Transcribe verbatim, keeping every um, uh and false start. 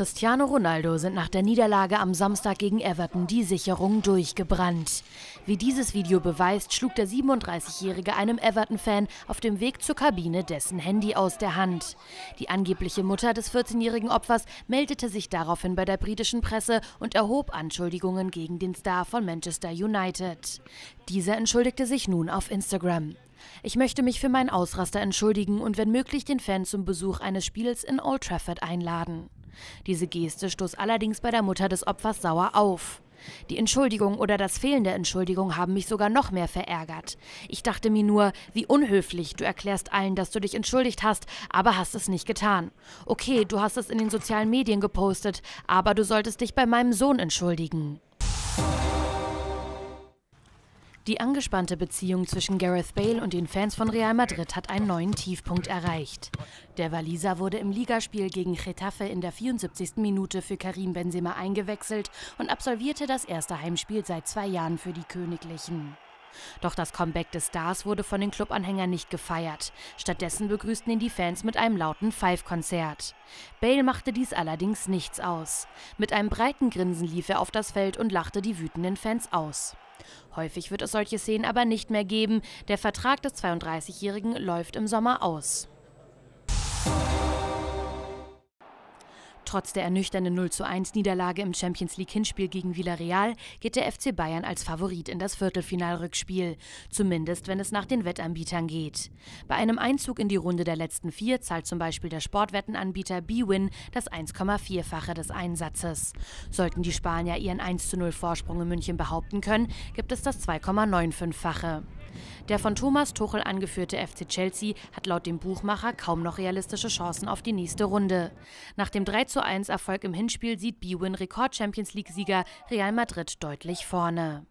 Cristiano Ronaldo sind nach der Niederlage am Samstag gegen Everton die Sicherungen durchgebrannt. Wie dieses Video beweist, schlug der siebenunddreißigjährige einem Everton-Fan auf dem Weg zur Kabine dessen Handy aus der Hand. Die angebliche Mutter des vierzehnjährigen Opfers meldete sich daraufhin bei der britischen Presse und erhob Anschuldigungen gegen den Star von Manchester United. Dieser entschuldigte sich nun auf Instagram. Ich möchte mich für meinen Ausraster entschuldigen und wenn möglich den Fan zum Besuch eines Spiels in Old Trafford einladen. Diese Geste stoß allerdings bei der Mutter des Opfers sauer auf. Die Entschuldigung oder das Fehlen der Entschuldigung haben mich sogar noch mehr verärgert. Ich dachte mir nur, wie unhöflich, du erklärst allen, dass du dich entschuldigt hast, aber hast es nicht getan. Okay, du hast es in den sozialen Medien gepostet, aber du solltest dich bei meinem Sohn entschuldigen. Die angespannte Beziehung zwischen Gareth Bale und den Fans von Real Madrid hat einen neuen Tiefpunkt erreicht. Der Waliser wurde im Ligaspiel gegen Getafe in der vierundsiebzigsten Minute für Karim Benzema eingewechselt und absolvierte das erste Heimspiel seit zwei Jahren für die Königlichen. Doch das Comeback des Stars wurde von den Clubanhängern nicht gefeiert. Stattdessen begrüßten ihn die Fans mit einem lauten Pfeifkonzert. Bale machte dies allerdings nichts aus. Mit einem breiten Grinsen lief er auf das Feld und lachte die wütenden Fans aus. Häufig wird es solche Szenen aber nicht mehr geben. Der Vertrag des zweiunddreißigjährigen läuft im Sommer aus. Trotz der ernüchternden null zu eins Niederlage im Champions League Hinspiel gegen Villarreal geht der F C Bayern als Favorit in das Viertelfinalrückspiel, zumindest wenn es nach den Wettanbietern geht. Bei einem Einzug in die Runde der letzten vier zahlt zum Beispiel der Sportwettenanbieter Bwin das eins Komma vierfache des Einsatzes. Sollten die Spanier ihren eins zu null Vorsprung in München behaupten können, gibt es das zwei Komma fünfundneunzigfache. Der von Thomas Tuchel angeführte F C Chelsea hat laut dem Buchmacher kaum noch realistische Chancen auf die nächste Runde. Nach dem drei zu eins Erfolg im Hinspiel sieht Bwin Rekord-Champions-League-Sieger Real Madrid deutlich vorne.